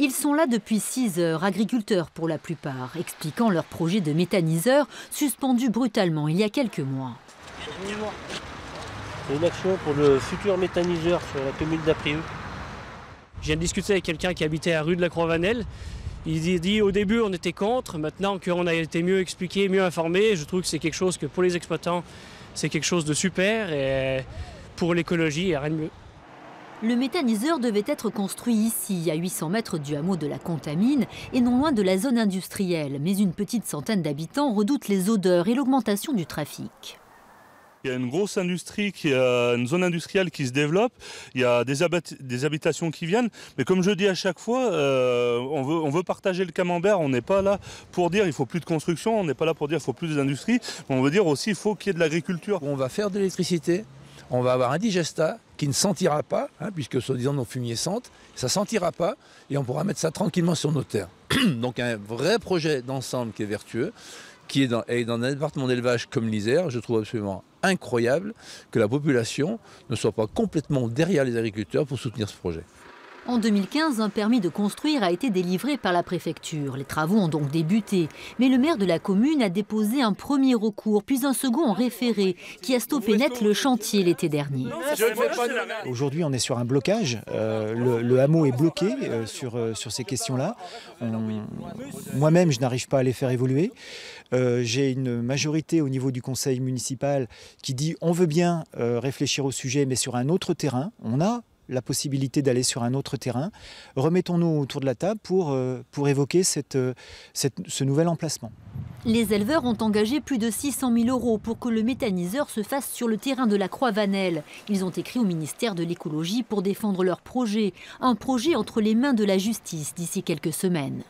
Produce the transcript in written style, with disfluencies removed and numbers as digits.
Ils sont là depuis 6 heures, agriculteurs pour la plupart, expliquant leur projet de méthaniseur suspendu brutalement il y a quelques mois. C'est une action pour le futur méthaniseur sur la commune d'Aprieux. Je viens de discuter avec quelqu'un qui habitait à rue de la Croix-Vanelle. Il dit au début on était contre, maintenant qu'on a été mieux expliqué, mieux informé, je trouve que c'est quelque chose que pour les exploitants, c'est quelque chose de super et pour l'écologie, il n'y a rien de mieux. Le méthaniseur devait être construit ici, à 800 mètres du hameau de la Contamine et non loin de la zone industrielle. Mais une petite centaine d'habitants redoutent les odeurs et l'augmentation du trafic. Il y a une grosse industrie, une zone industrielle qui se développe, il y a des habitations qui viennent. Mais comme je dis à chaque fois, on veut partager le camembert, on n'est pas là pour dire il faut plus de construction, on n'est pas là pour dire il faut plus d'industrie, on veut dire aussi il faut qu'il y ait de l'agriculture. On va faire de l'électricité. On va avoir un digestat qui ne sentira pas, hein, puisque soi-disant nos fumiers sentent, ça ne sentira pas et on pourra mettre ça tranquillement sur nos terres. Donc un vrai projet d'ensemble qui est vertueux, qui est dans un département d'élevage comme l'Isère. Je trouve absolument incroyable que la population ne soit pas complètement derrière les agriculteurs pour soutenir ce projet. En 2015, un permis de construire a été délivré par la préfecture. Les travaux ont donc débuté. Mais le maire de la commune a déposé un premier recours, puis un second en référé, qui a stoppé net le chantier l'été dernier. Aujourd'hui, on est sur un blocage. Le hameau est bloqué sur ces questions-là. Moi-même, je n'arrive pas à les faire évoluer. J'ai une majorité au niveau du conseil municipal qui dit on veut bien réfléchir au sujet, mais sur un autre terrain. On a la possibilité d'aller sur un autre terrain. Remettons-nous autour de la table pour évoquer ce nouvel emplacement. Les éleveurs ont engagé plus de 600 000 € pour que le méthaniseur se fasse sur le terrain de la Croix-Vanelle. Ils ont écrit au ministère de l'Écologie pour défendre leur projet. Un projet entre les mains de la justice d'ici quelques semaines.